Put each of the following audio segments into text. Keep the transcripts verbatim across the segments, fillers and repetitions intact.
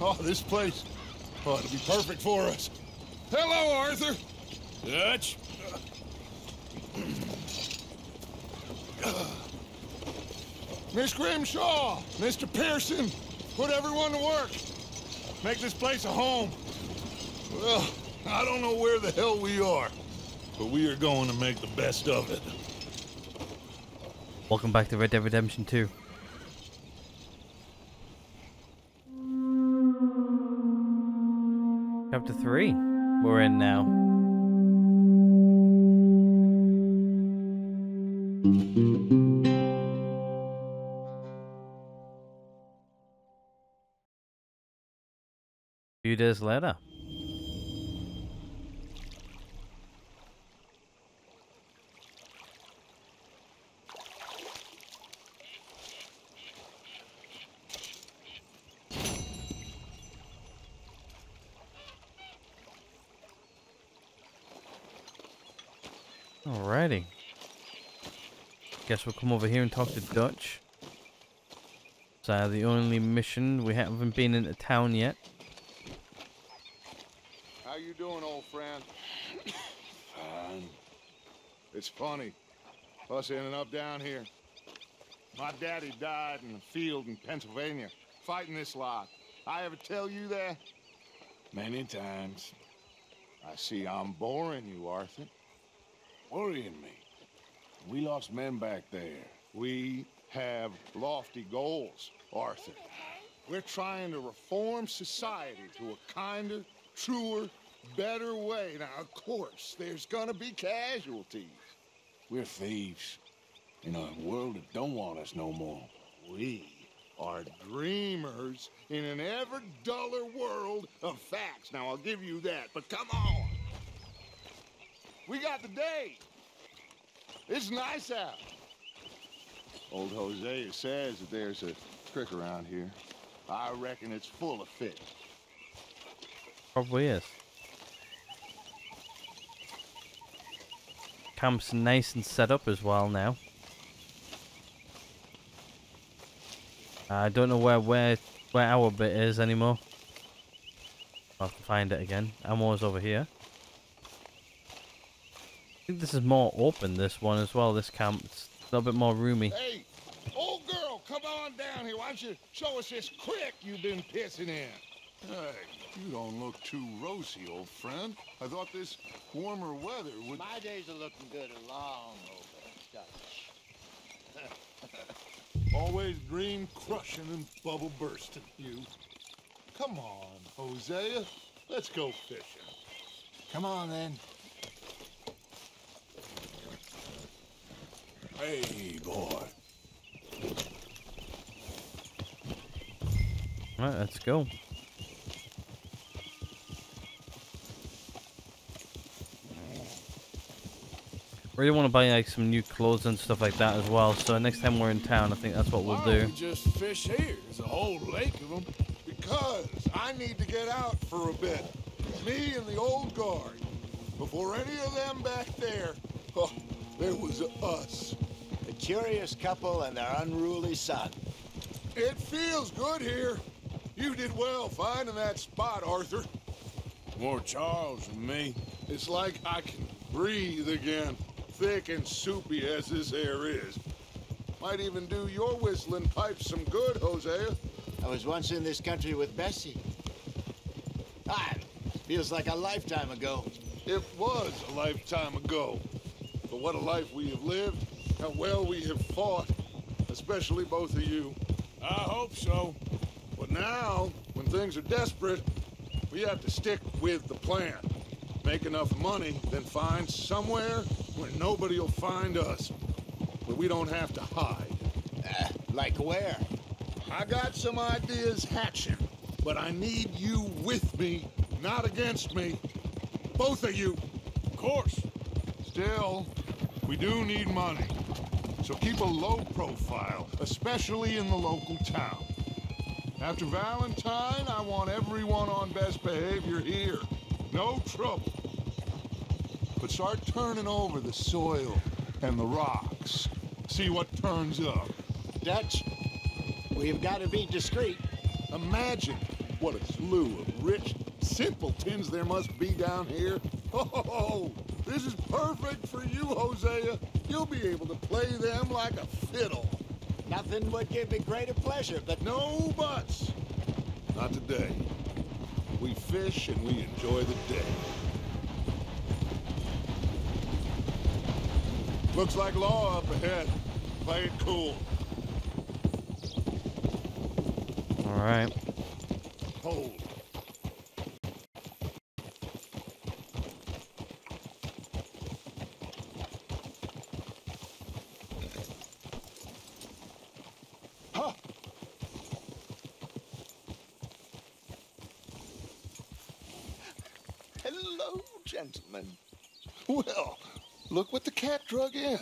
Oh, this place. Oh, it'll be perfect for us. Hello, Arthur. Dutch. Miss Grimshaw, Mister Pearson, put everyone to work. Make this place a home. Well, I don't know where the hell we are, but we are going to make the best of it. Welcome back to Red Dead Redemption two. Chapter three. We're in now. A few days later. Alrighty. Guess we'll come over here and talk to Dutch. So the only mission, we haven't been into town yet. How you doing, old friend? Fine. It's funny, us ending up down here. My daddy died in a field in Pennsylvania, fighting this lot. I ever tell you that? Many times. I see I'm boring you, Arthur. Worrying me. We lost men back there. We have lofty goals, Arthur. We're trying to reform society to a kinder, truer, better way. Now, of course, there's gonna be casualties. We're thieves in a world that don't want us no more. We are dreamers in an ever duller world of facts. Now, I'll give you that, but come on. We got the day. It's nice out. Old Hosea says that there's a trick around here. I reckon it's full of fish. Probably is. Camp's nice and set up as well now. I don't know where where where our bit is anymore. I'll have to find it again. Ammo's over here. I think this is more open, this one as well, this camp. It's a little bit more roomy. Hey, old girl, come on down here. Why don't you show us this creek you've been pissing in? Hey, you don't look too rosy, old friend. I thought this warmer weather would... My days are looking good along over, Dutch. Always dream crushing and bubble bursting, you. Come on, Hosea. Let's go fishing. Come on, then. Hey, boy. Alright, let's go. Really want to buy like some new clothes and stuff like that as well. So next time we're in town, I think that's what we'll do. Why do we just fish here? There's a whole lake of them. Because I need to get out for a bit. Me and the old guard. Before any of them back there, oh, there was us. The curious couple and their unruly son. It feels good here. You did well finding that spot, Arthur. More Charles than me. It's like I can breathe again, thick and soupy as this air is. Might even do your whistling pipes some good, Hosea. I was once in this country with Bessie. Ah, feels like a lifetime ago. It was a lifetime ago. But what a life we have lived. How well we have fought, especially both of you. I hope so. But now, when things are desperate, we have to stick with the plan. Make enough money, then find somewhere where nobody will find us. Where we don't have to hide. Uh, like where? I got some ideas hatching, but I need you with me, not against me. Both of you. Of course. Still, we do need money. So keep a low profile, especially in the local town. After Valentine, I want everyone on best behavior here. No trouble. But start turning over the soil and the rocks. See what turns up. Dutch, we've got to be discreet. Imagine What a slew of rich simpletons there must be down here. Oh, this is perfect for you, Hosea. You'll be able to play them like a fiddle. Nothing would give me greater pleasure, but... No buts. Not today. We fish and we enjoy the day. Looks like law up ahead. Play it cool. All right. Hold. Hello, gentlemen. Well, look what the cat drug in.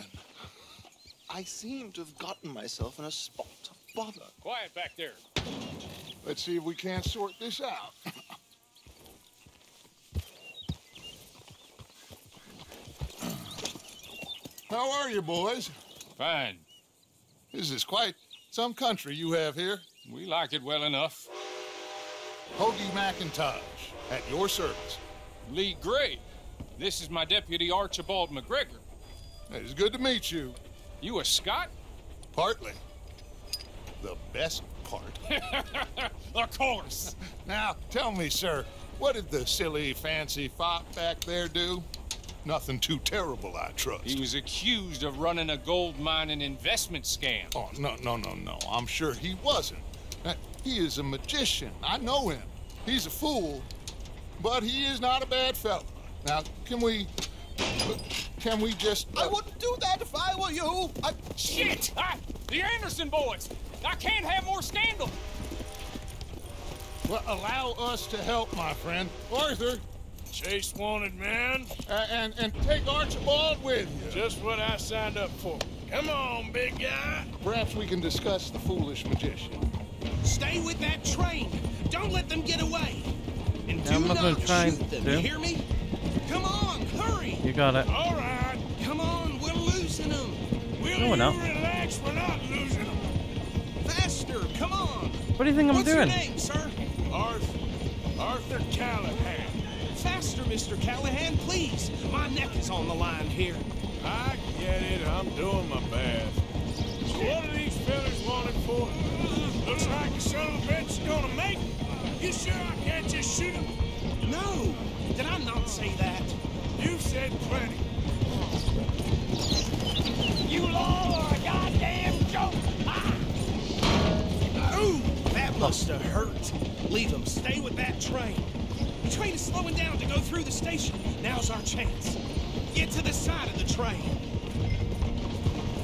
I seem to have gotten myself in a spot of bother. Quiet back there. Let's see if we can't sort this out. How are you, boys? Fine. This is quite some country you have here. We like it well enough. Hoagie McIntosh, at your service. Lee Gray. This is my deputy, Archibald McGregor. It is good to meet you. You a Scot? Partly. The best part. Of course. Now, tell me, sir, what did the silly, fancy fop back there do? Nothing too terrible, I trust. He was accused of running a gold mine and investment scam. Oh, no, no, no, no. I'm sure he wasn't. Uh, he is a magician. I know him. He's a fool, but he is not a bad fellow. Now, can we... Can we just... Uh... I wouldn't do that if I were you. I... Shit! I... The Anderson boys! I can't have more scandal! Well, allow us to help, my friend. Arthur! Chase wanted man. Uh, and, and take Archibald with you. Just what I signed up for. Come on, big guy. Perhaps we can discuss the foolish magician. Stay with that train. Don't let them get away. And yeah, do I'm not, not try shoot them, do. You hear me? Come on, hurry! You got it. All right. Come on, we're losing them. Will no, we're you not. Relax? We're not losing them. Faster, come on. What do you think I'm What's doing? What's your name, sir? Arthur. Arthur Callahan. Faster, Mister Callahan, please. My neck is on the line here. I get it. I'm doing my best. So what are these fellas wanted for? Looks like the son of a bitch is gonna make it. You sure I can't just shoot him? No. Did I not say that? You said plenty. You all are a goddamn joke! Ah! Ooh, that must have hurt. Leave them. Stay with that train. The train is slowing down to go through the station. Now's our chance. Get to the side of the train.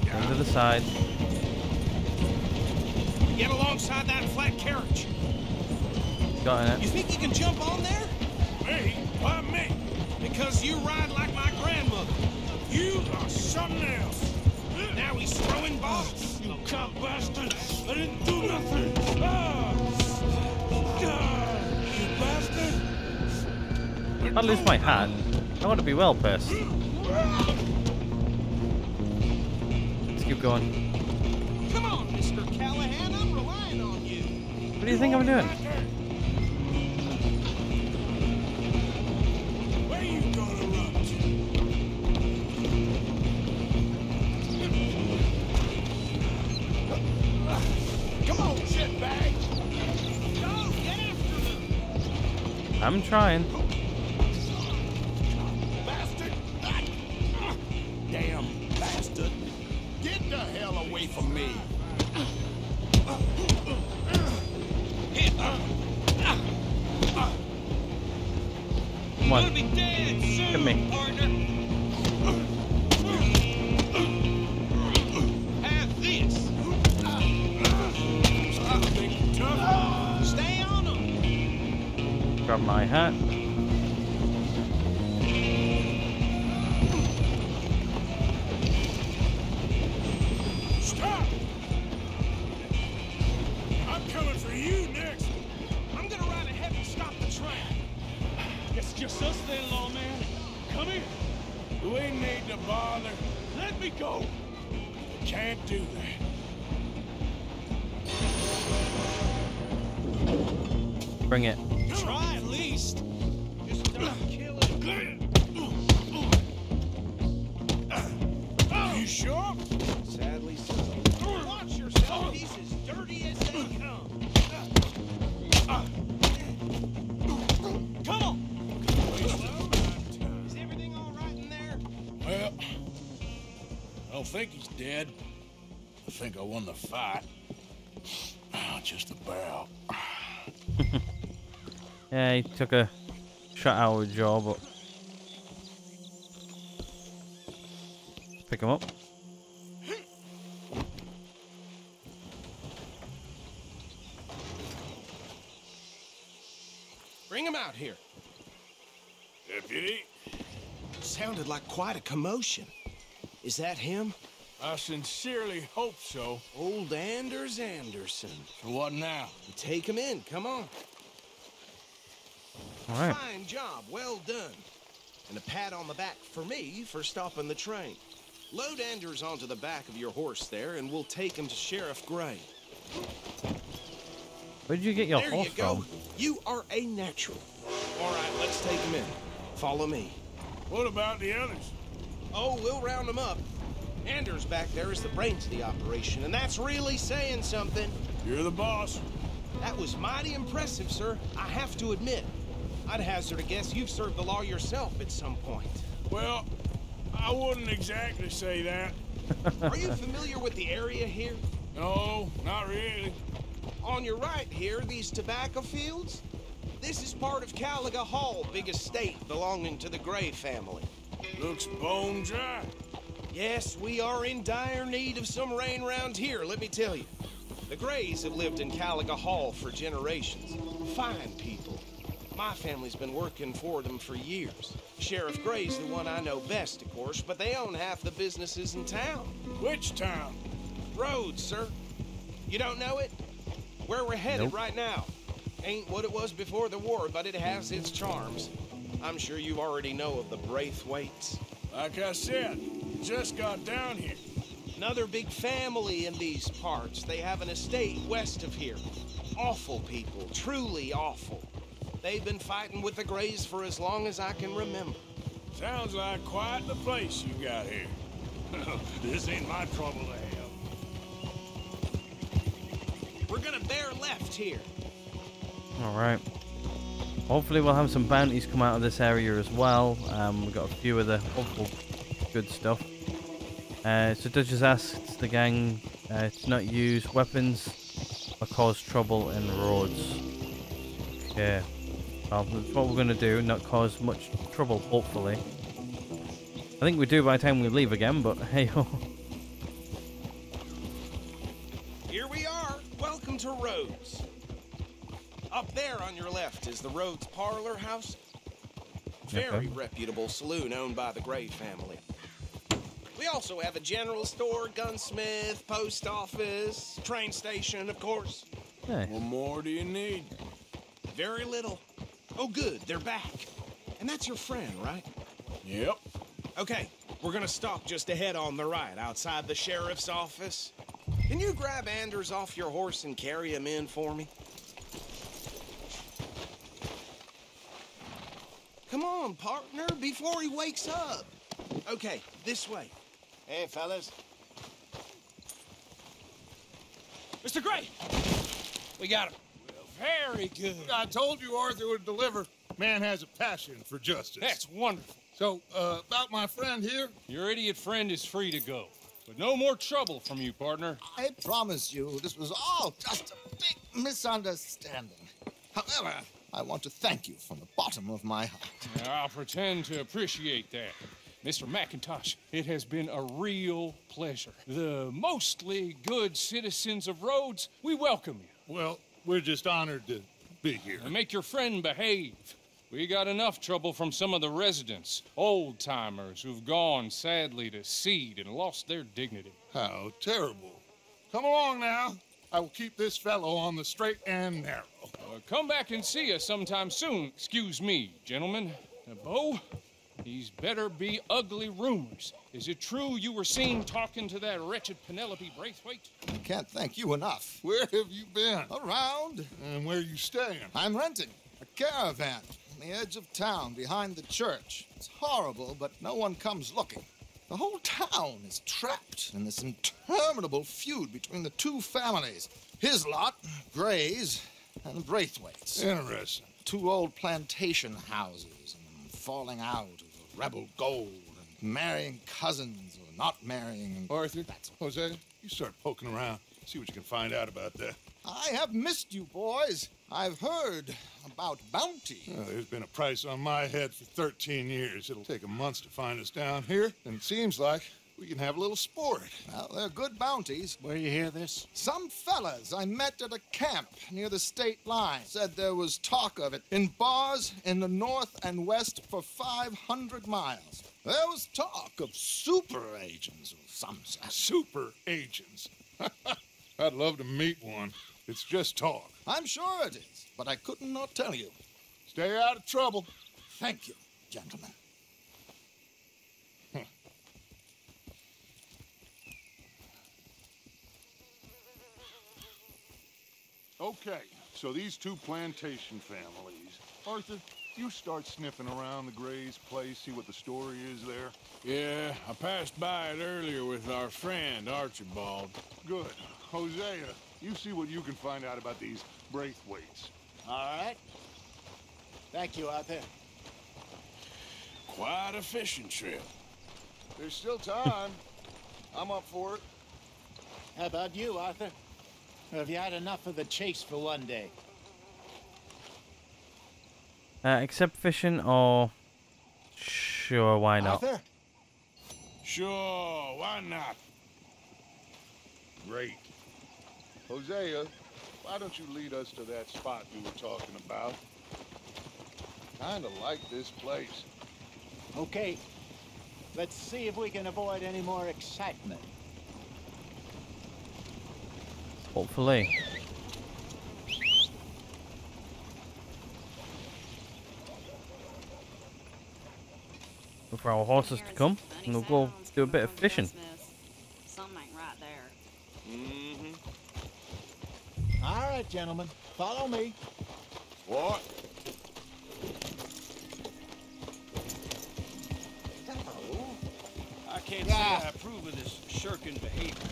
Go to the side. Get alongside that flat carriage. Got it. You think you can jump on there? Me? Why me? Because you ride like my grandmother. You are something else. Now he's throwing balls. You cop bastard. I didn't do nothing. Ah! God, you bastard. I lose my hand. I want to be well pursed. Let's keep going. Come on, Mister Callahan. I'm relying on you. What do you think I'm doing? I'm trying. Bastard! Damn bastard! Get the hell away from me! Come on. Hit me. Have this. Stay on. Grab my hat. Stop! I'm coming for you next. I'm gonna ride ahead and stop the train. It's just us then, lawman. Come here. You ain't need to bother. Let me go. I can't do that. Bring it. Try at least. Just don't kill him. Are you sure? Sadly so. Watch yourself. He's as dirty as they come. Come on. Is everything all right in there? Well, I don't think he's dead. I think I won the fight. Just about. Yeah, he took a shot out of his jaw, but pick him up. Bring him out here. Deputy. Sounded like quite a commotion. Is that him? I sincerely hope so. Old Anders Anderson. So what now? Take him in. Come on. All right. Fine job. Well done. And a pat on the back for me for stopping the train. Load Anders onto the back of your horse there, and we'll take him to Sheriff Gray. Where did you get your there horse you go. From? You are a natural. All right, let's take him in. Follow me. What about the others? Oh, we'll round them up. Anders back there is the brains of the operation, and that's really saying something. You're the boss. That was mighty impressive, sir. I have to admit. I'd hazard a guess you've served the law yourself at some point. Well, I wouldn't exactly say that. Are you familiar with the area here? No, not really. On your right here, these tobacco fields? This is part of Caliga Hall, big estate belonging to the Gray family. Looks bone dry. Yes, we are in dire need of some rain round here, let me tell you. The Grays have lived in Caliga Hall for generations. Fine people. My family's been working for them for years. Sheriff Gray's the one I know best, of course, but they own half the businesses in town. Which town? Rhodes, sir. You don't know it? Where we're headed nope. right now. Ain't what it was before the war, but it has its charms. I'm sure you already know of the Braithwaites. Like I said, just got down here. Another big family in these parts. They have an estate west of here. Awful people, truly awful. They've been fighting with the Grays for as long as I can remember. Sounds like quite the place you got here. This ain't my trouble to have. We're gonna bear left here. All right. Hopefully we'll have some bounties come out of this area as well. Um, we've got a few of the awful good stuff. Uh, so Dutch has asked the gang uh, to not use weapons or cause trouble in the roads. Okay. Well, that's what we're going to do, not cause much trouble, hopefully. I think we do by the time we leave again, but hey-ho. Here we are. Welcome to Rhodes. Up there on your left is the Rhodes Parlor House. Very okay. reputable saloon owned by the Gray family. We also have a general store, gunsmith, post office, train station, of course. Hey. What more do you need? Very little. Oh, good, they're back. And that's your friend, right? Yep. Okay, we're gonna stop just ahead on the right, outside the sheriff's office. Can you grab Anders off your horse and carry him in for me? Come on, partner, before he wakes up. Okay, this way. Hey, fellas. Mister Gray! We got him. Well, very good. I told you Arthur would deliver. Man has a passion for justice. That's wonderful. So, uh, about my friend here? Your idiot friend is free to go. But no more trouble from you, partner. I promise you, this was all just a big misunderstanding. However, I want to thank you from the bottom of my heart. Now, I'll pretend to appreciate that. Mister McIntosh, it has been a real pleasure. The mostly good citizens of Rhodes, we welcome you. Well, we're just honored to be here. And make your friend behave. We got enough trouble from some of the residents, old-timers who've gone, sadly, to seed and lost their dignity. How terrible. Come along now. I will keep this fellow on the straight and narrow. Uh, come back and see us sometime soon. Excuse me, gentlemen. Uh, Beau? These better be ugly rumors. Is it true you were seen talking to that wretched Penelope Braithwaite? I can't thank you enough. Where have you been? Around. And where are you staying? I'm renting a caravan on the edge of town behind the church. It's horrible, but no one comes looking. The whole town is trapped in this interminable feud between the two families. His lot, Gray's, and the Braithwaite's. Interesting. Two old plantation houses and falling out of the rebel gold and marrying cousins or not marrying. Arthur, that's all. Jose, you start poking around. See what you can find out about that. I have missed you, boys. I've heard about bounty. Oh, there's been a price on my head for thirteen years. It'll take a month to find us down here, and it seems like we can have a little sport. Well, they're good bounties. Where you hear this? Some fellas I met at a camp near the state line said there was talk of it in bars in the north and west for five hundred miles. There was talk of super agents of some sort. Super agents? I'd love to meet one. It's just talk. I'm sure it is, but I couldn't not tell you. Stay out of trouble. Thank you, gentlemen. Huh. Okay, so these two plantation families. Arthur, you start sniffing around the Gray's place, see what the story is there. Yeah, I passed by it earlier with our friend, Archibald. Good. Hosea, you see what you can find out about these Braithwaites. All right. Thank you, Arthur. Quite a fishing trip. There's still time. I'm up for it. How about you, Arthur? Have you had enough of the chase for one day? Uh, except fishing or... Sure, why not? Arthur? Sure, why not? Great. Hosea, why don't you lead us to that spot you were talking about? Kinda like this place. Okay. Let's see if we can avoid any more excitement. Hopefully. Look for our horses to come, and we'll go do a bit of fishing. All right, gentlemen, follow me. What? Hello. I can't yeah. say I approve of this shirking behavior.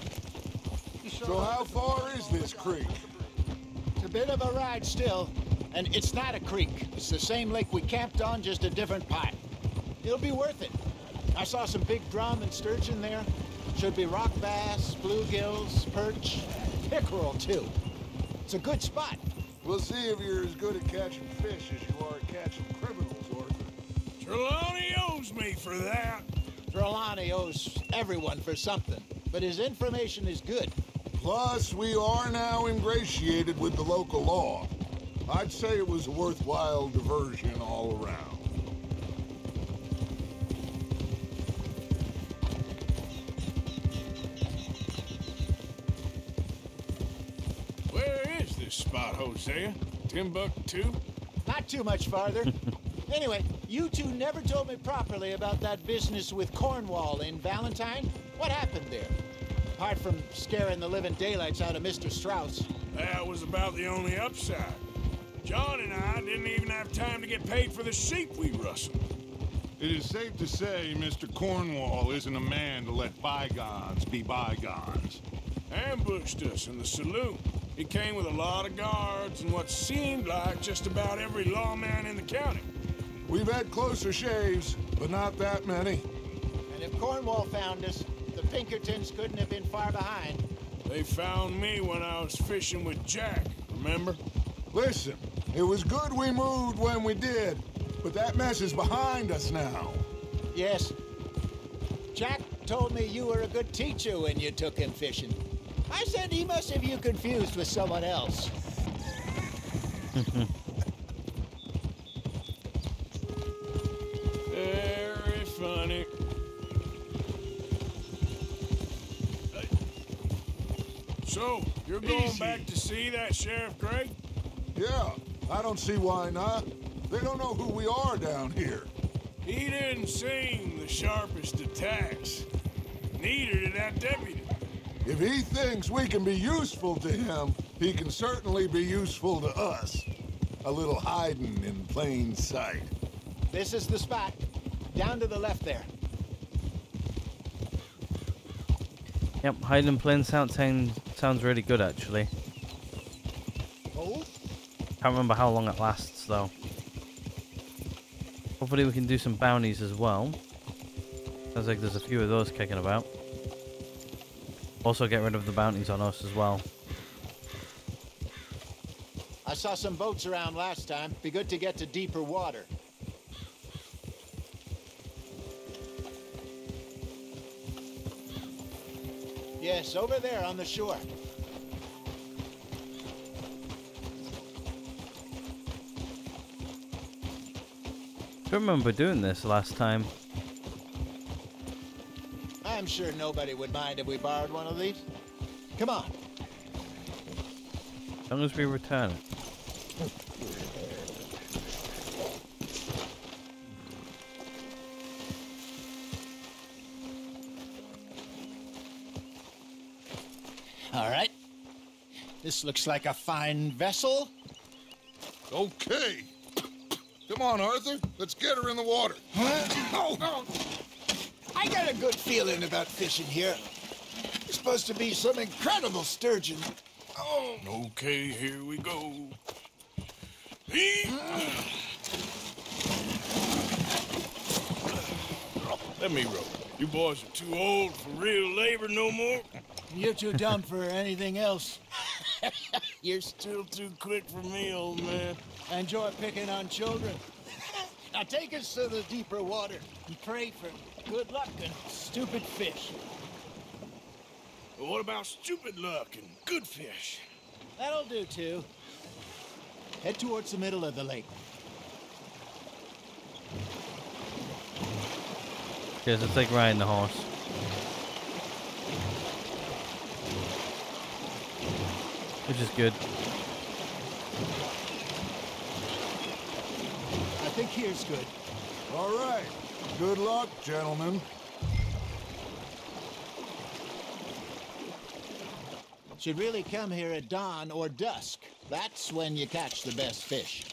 So how far is this creek? It's a bit of a ride still, and it's not a creek. It's the same lake we camped on, just a different part. It'll be worth it. I saw some big drum and sturgeon there. Should be rock bass, bluegills, perch, pickerel too. It's a good spot. We'll see if you're as good at catching fish as you are at catching criminals, Arthur. Trelawney owes me for that. Trelawney owes everyone for something, but his information is good. Plus, we are now ingratiated with the local law. I'd say it was a worthwhile diversion all around. Spot, Hosea. Timbuktu? Not too much farther. Anyway, you two never told me properly about that business with Cornwall in Ballantyne. What happened there? Apart from scaring the living daylights out of Mister Strauss. That was about the only upside. John and I didn't even have time to get paid for the sheep we rustled. It is safe to say Mister Cornwall isn't a man to let bygones be bygones. Ambushed us in the saloon. He came with a lot of guards and what seemed like just about every lawman in the county. We've had closer shaves, but not that many. And if Cornwall found us, the Pinkertons couldn't have been far behind. They found me when I was fishing with Jack, remember? Listen, it was good we moved when we did, but that mess is behind us now. Yes. Jack told me you were a good teacher when you took him fishing. I said he must have you confused with someone else. Very funny. So, you're going Easy. back to see that Sheriff Gray? Yeah, I don't see why not. They don't know who we are down here. He didn't seem the sharpest attacks. Neither did that deputy. If he thinks we can be useful to him, he can certainly be useful to us. A little hiding in plain sight. This is the spot. Down to the left there. Yep, hiding in plain sight sound, sounds really good, actually. Oh? Can't remember how long it lasts, though. Hopefully we can do some bounties as well. Sounds like there's a few of those kicking about. Also get rid of the bounties on us as well. I saw some boats around last time. Be good to get to deeper water. Yes, over there on the shore. I remember doing this last time. I'm sure nobody would mind if we borrowed one of these. Come on. As long as we return it. All right. This looks like a fine vessel. Okay. Come on, Arthur. Let's get her in the water. Huh? Oh, no. I got a good feeling about fishing here. There's supposed to be some incredible sturgeon. Oh. Okay, here we go. Let me row. You boys are too old for real labor no more. You're too dumb for anything else. You're still too quick for me, old man. I enjoy picking on children. Now take us to the deeper water and pray for good luck and stupid fish. Well, what about stupid luck and good fish? That'll do, too. Head towards the middle of the lake. There's a thick ride in the horse. Which is good. I think here's good. All right. Good luck, gentlemen. Should really come here at dawn or dusk. That's when you catch the best fish.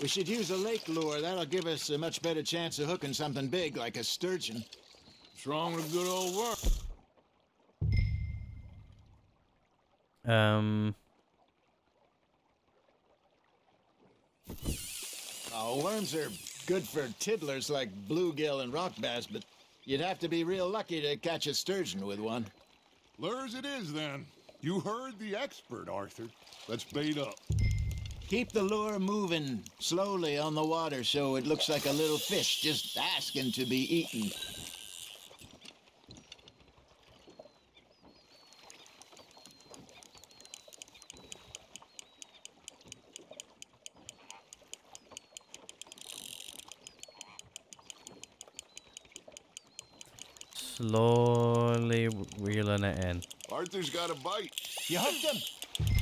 We should use a lake lure. That'll give us a much better chance of hooking something big like a sturgeon. What's wrong with good old work? Um... Oh, worms are good for tiddlers like bluegill and rock bass, but you'd have to be real lucky to catch a sturgeon with one. Lures it is, then. You heard the expert, Arthur. Let's bait up. Keep the lure moving slowly on the water so it looks like a little fish just asking to be eaten. Slowly reeling it in. Arthur's got a bite. You hooked him.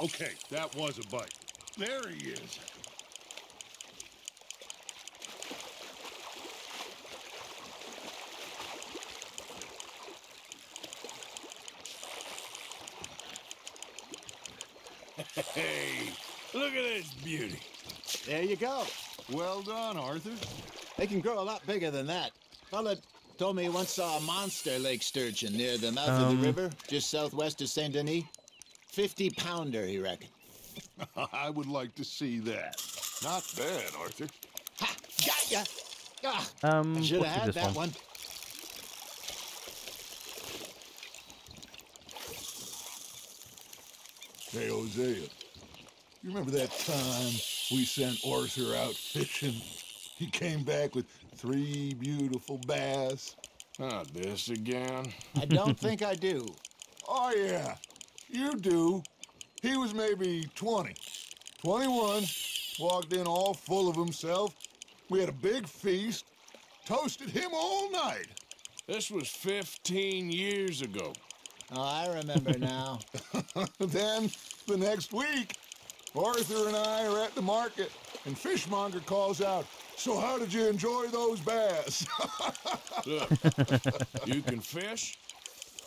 Okay, that was a bite. There he is. Hey, look at this beauty. There you go. Well done, Arthur. They can grow a lot bigger than that. Paulette told me he once saw a monster lake sturgeon near the mouth um. of the river, just southwest of Saint-Denis. fifty pounder, he reckoned. I would like to see that. Not bad, Arthur. Ha! Got ya! Ah, um, I should have had that one. one. Hey, Hosea, you remember that time we sent Arthur out fishing? He came back with three beautiful bass. Not this again. I don't think I do. Oh, yeah. You do. He was maybe twenty, twenty-one, walked in all full of himself. We had a big feast, toasted him all night. This was fifteen years ago. Oh, I remember now. Then, the next week, Arthur and I are at the market, and Fishmonger calls out, "So how did you enjoy those bass?" Look, you can fish,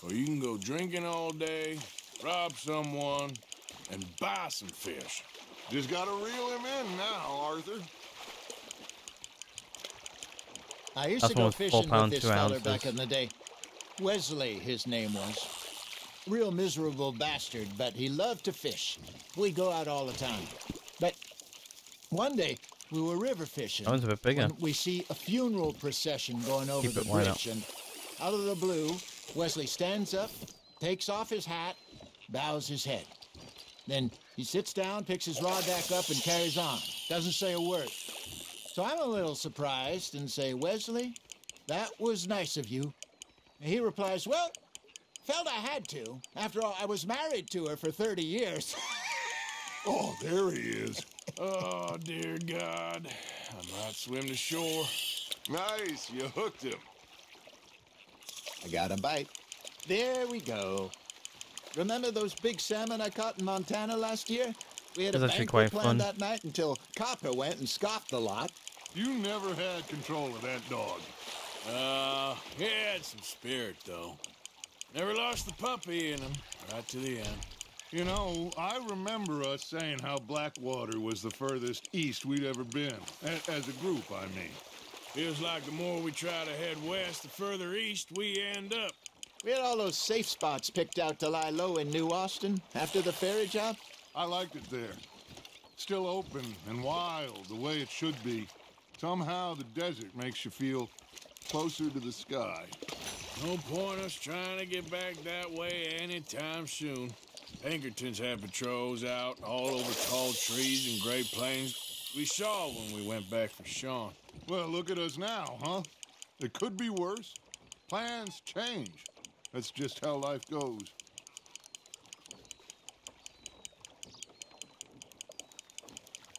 or you can go drinking all day, rob someone, and buy some fish. Just gotta reel him in now, Arthur. I used That's to go fishing with this fella back in the day. Wesley, his name was. Real miserable bastard, but he loved to fish. We go out all the time. But one day, we were river fishing. That one's a bit bigger. We see a funeral procession going over Keep the bridge. And out of the blue, Wesley stands up, takes off his hat, bows his head. Then he sits down, picks his rod back up, and carries on. Doesn't say a word. So I'm a little surprised and say, "Wesley, that was nice of you." And he replies, "Well, felt I had to. After all, I was married to her for thirty years. Oh, there he is. Oh, dear God. I might swim to shore. Nice, you hooked him. I got a bite. There we go. Remember those big salmon I caught in Montana last year? We had a banquet planned that night until Copper went and scoffed the lot. You never had control of that dog. Uh, he had some spirit, though. Never lost the puppy in him, right to the end. You know, I remember us saying how Blackwater was the furthest east we'd ever been, as a group, I mean. Feels like the more we try to head west, the further east we end up. We had all those safe spots picked out to lie low in New Austin after the ferry job. I liked it there. Still open and wild, the way it should be. Somehow the desert makes you feel closer to the sky. No point us trying to get back that way anytime soon. Pinkertons had patrols out all over tall trees and great plains. We saw when we went back for Sean. Well, look at us now, huh? It could be worse. Plans change. That's just how life goes.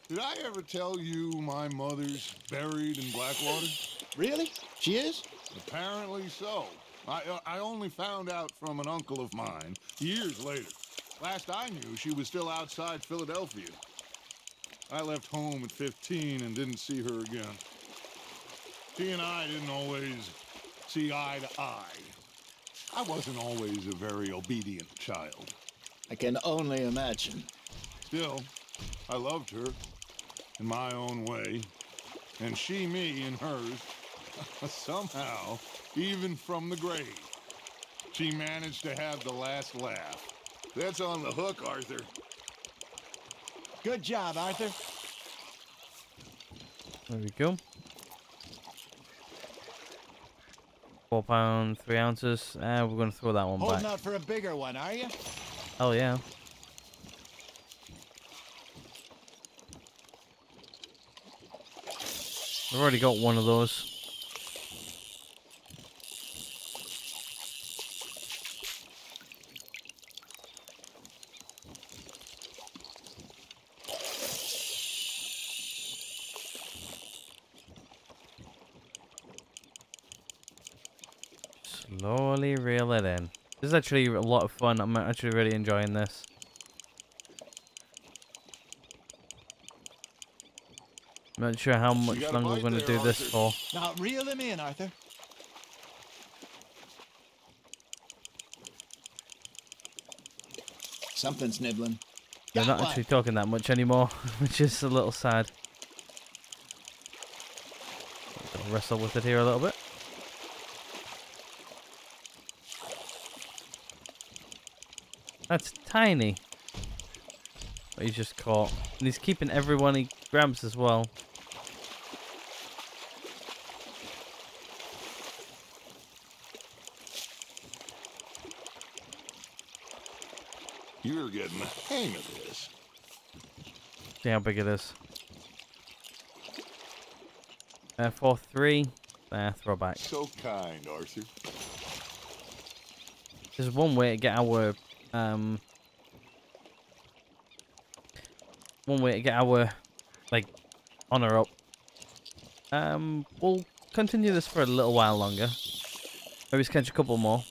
Did I ever tell you my mother's buried in Blackwater? Really? She is? Apparently so. I, uh, I only found out from an uncle of mine years later. Last I knew, she was still outside Philadelphia. I left home at fifteen and didn't see her again. She and I didn't always see eye to eye. I wasn't always a very obedient child. I can only imagine. Still, I loved her in my own way, and she me in hers. Somehow, even from the grave, she managed to have the last laugh. That's on the hook, Arthur. Good job, Arthur. There we go. Four pound, three ounces. Uh, we're going to throw that one Holding back. Holding out for a bigger one, are you? Hell yeah. I've already got one of those. Slowly reel it in. This is actually a lot of fun. I'm actually really enjoying this. I'm not sure how much longer we're going to do this for. Now reel him in, Arthur. Something's nibbling. They're not actually talking that much anymore, which is a little sad. I'll wrestle with it here a little bit. That's tiny. But he's just caught. And he's keeping everyone he grabs as well. You're getting the hang of this. See how big it is. Uh, four, three. There, throw back. So kind, Arthur. There's one way to get our... Um, one way to get our, like, honour up. Um, we'll continue this for a little while longer. Maybe catch a couple more.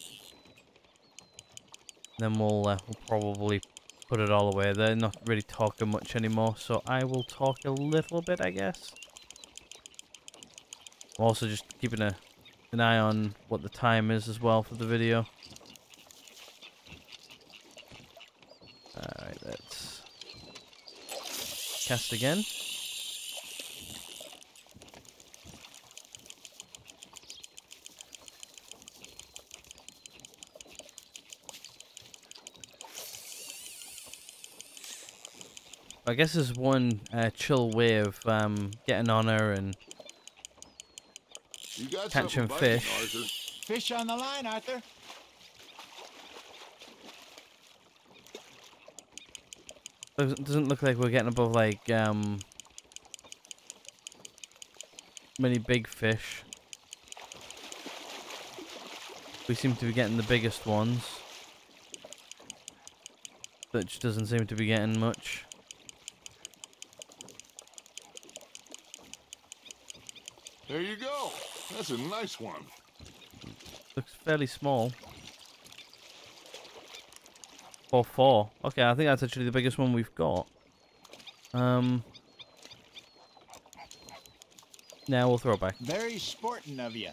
Then we'll, uh, we'll probably put it all away. They're not really talking much anymore, so I will talk a little bit, I guess. I'm also just keeping a, an eye on what the time is as well for the video. Alright, let's cast again. I guess there's one uh, chill way of um, getting on her and you got catching fish. Biting, fish on the line, Arthur. It doesn't look like we're getting above like um, many big fish. We seem to be getting the biggest ones. Dutch doesn't seem to be getting much. There you go. That's a nice one. Looks fairly small. Four, four. Okay, I think that's actually the biggest one we've got. Um. Now we'll throw it back. Very sporting of you.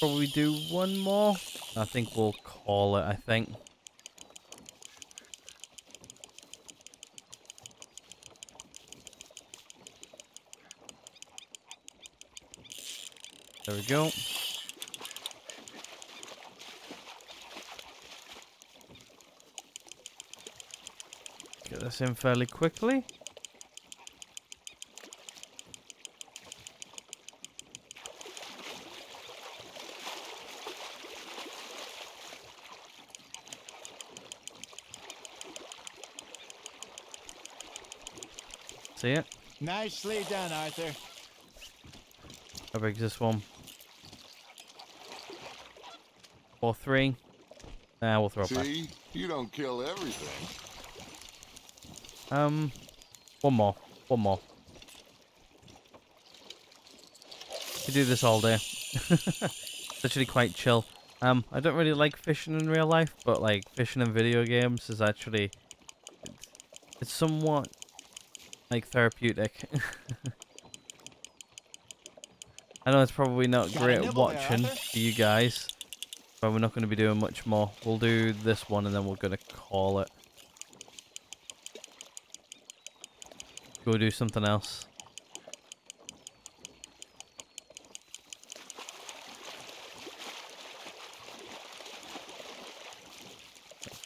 Probably do one more. I think we'll call it. I think. There we go. Get this in fairly quickly. See it? Nicely done, Arthur. How big is this one? Or three. Nah, we'll throw it back. See, you don't kill everything. Um, one more. One more. We do this all day. It's actually quite chill. Um, I don't really like fishing in real life, but like fishing in video games is actually it's, it's somewhat like therapeutic. I know it's probably not great at watching for you guys. But we're not going to be doing much more. We'll do this one and then we're going to call it. Go do something else.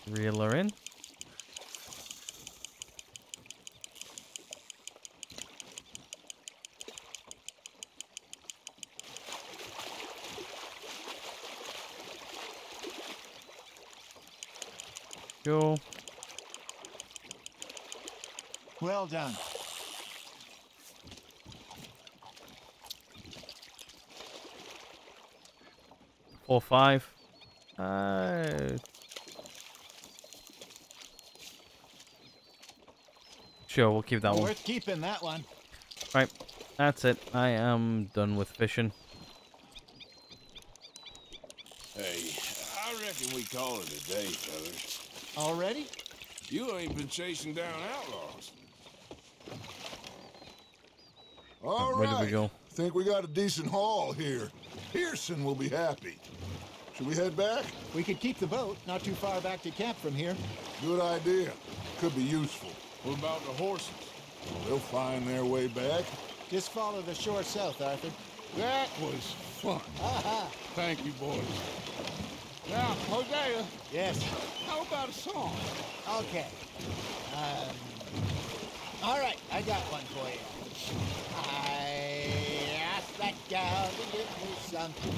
Let's reel her in. Go. Well done. Four, five. Uh, sure, we'll keep that one. Worth keeping that one. Right, that's it. I am done with fishing. Hey, I reckon we call it a day, fellas. Already? You ain't been chasing down outlaws. All right. Where did we go? I think we got a decent haul here. Pearson will be happy. Should we head back? We could keep the boat not too far back to camp from here. Good idea. Could be useful. What about the horses? They'll find their way back. Just follow the shore south, Arthur. That was fun. Aha. Thank you, boys. Now, Hosea. Yes. How about a song? Okay. Um, all right, I got one for you. I asked that gal to give me something.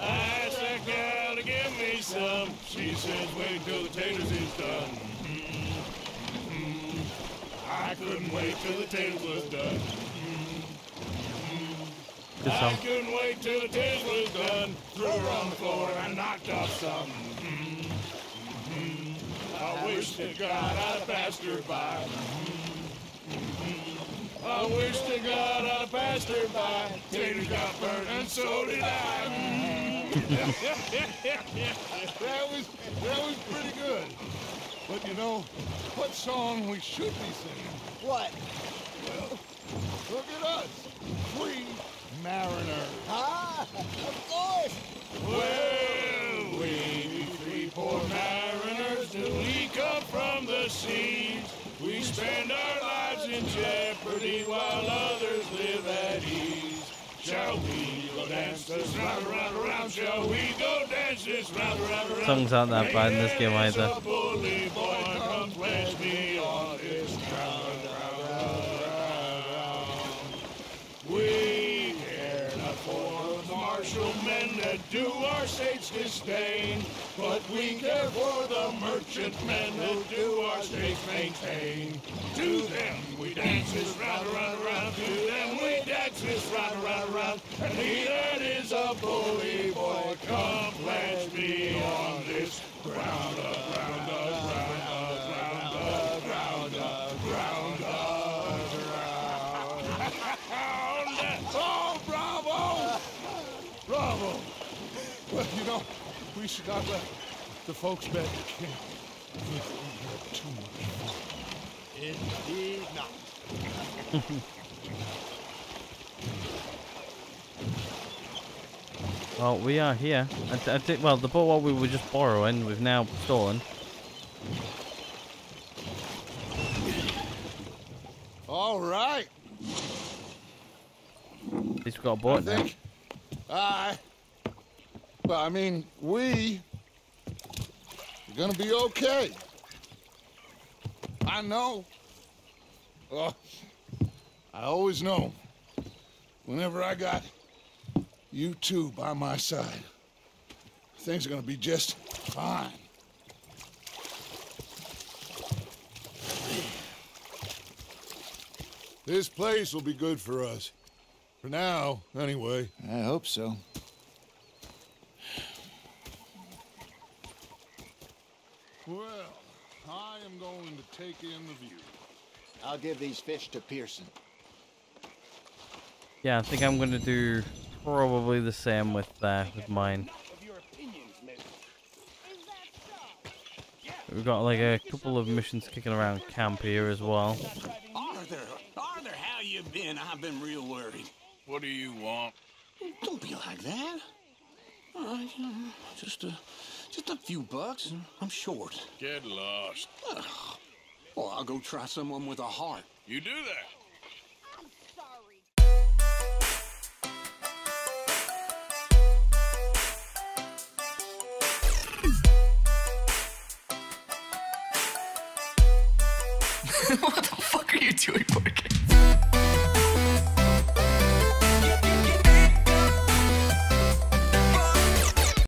I asked that gal to give me some. She says, wait till the taters is done. I couldn't wait till the taters was done. this out. I couldn't wait till the tears was done. Threw her on the floor and I knocked off something. Mm-hmm. Mm-hmm. I wish to God I passed her by. Mm-hmm. I wish to God I passed her by. Taters got burnt and so did I. Mm-hmm. that was that was pretty good. But you know, what song we should be singing? What? Well, look at us, free mariners. Ah, of course. Well, we free poor mariners till we come from the seas. We spend our lives in jeopardy while others live at ease. Shall we go dance this round, round, round? Shall we go dance this round, round, round? Songs aren't that bad in this game either. Bully boy, come pledge me on this ground. We care not for the martial men that do our state's disdain, but we care for the merchant men who do our state's maintain. To them we dance this round, round, round. To them we dance this round, round, round. And he that is a bully boy, come pledge me on this ground, up, round, up, round, up, round, up, round, up, round, up, round. Oh, bravo! Bravo! Well, you know, we should not let the folks back at camp think we have too much fun. Indeed not. Well, we are here. I I think, well, the boat what we were just borrowing, we've now stolen. All right. At least we got a boat now. I think, I, well, I mean, we are gonna be okay. I know. Oh, I always know. Whenever I got you two by my side, things are gonna be just fine. This place will be good for us. For now, anyway. I hope so. Well, I am going to take in the view. I'll give these fish to Pearson. Yeah, I think I'm going to do probably the same with uh, with mine. We've got like a couple of missions kicking around camp here as well. Arthur, Arthur, how you been? I've been real worried. What do you want? Don't be like that. All right, just a, just a few bucks, and I'm short. Get lost. Oh, well, I'll go try someone with a heart. You do that. What the fuck are you doing, Parker?